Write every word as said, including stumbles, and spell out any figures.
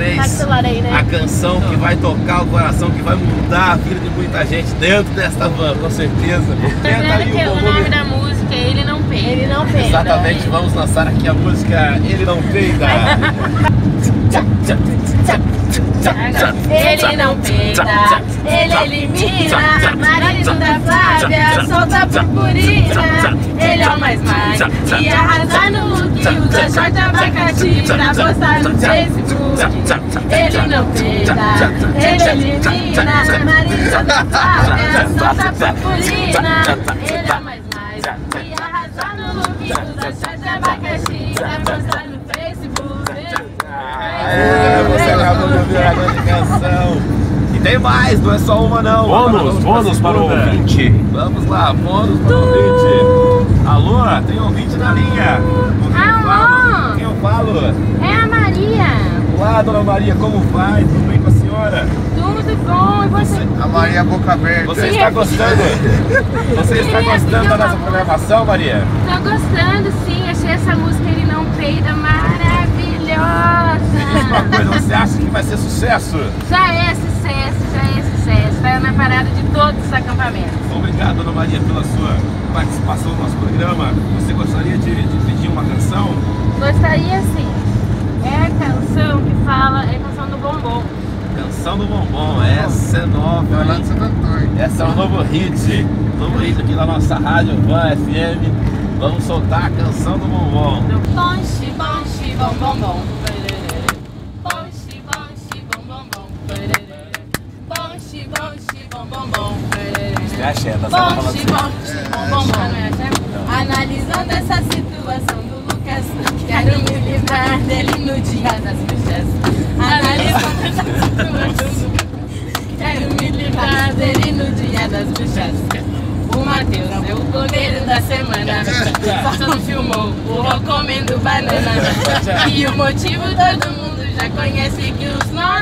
vocês a canção que vai tocar o coração, que vai mudar a vida de muita gente dentro desta van, com certeza. Lembrando que o nome da música é Ele Não Penda. Ele Não Penda. Exatamente, vamos lançar aqui a música Ele Não Penda. Ele não penda, ele elimina. Marido da Flávia, solta a purpurina. Ele é o mais mais e arrasar no look, usa short abacate pra postar no Facebook. Ele não penda, ele elimina. Marido da Flávia, solta a purpurina. Ele é o mais mais e arrasar no look, usa short abacate pra postar no Facebook. É, você acabou de ouvir agora de canção. E tem mais, não é só uma não. Bônus, bônus para o ouvinte. Vamos lá, bônus para o ouvinte. Alô, tem ouvinte na linha. Alô, quem eu falo? É a Maria. Olá, dona Maria, como vai? Tudo bem com a senhora? Tudo bom, e você? A Maria boca aberta. Você está gostando? Você está gostando da nossa programação, Maria? Estou gostando, sim, achei essa música Ele Não Peida maravilhosa. Uma coisa, você acha que vai ser sucesso? Já é sucesso, já é sucesso. Está na parada de todos os acampamentos. Obrigado, dona Maria, pela sua participação no nosso programa. Você gostaria de, de pedir uma canção? Gostaria, sim. É a canção que fala, é a canção do Bombom. Canção do Bombom, essa é nova. Essa é o novo hit. Novo hit aqui na nossa rádio Van F M. Vamos soltar a canção do Bombom. Ponchi, ponchi, bom, bom, bom. Analisando essa situação do Lucas, quero me livrar dele no dia das bruxas. Analisando essa situação do quero me livrar dele no dia das bruxas. O Mateus é o goleiro da semana, só não filmou o comendo banana. E o motivo todo mundo já conhece, que os nós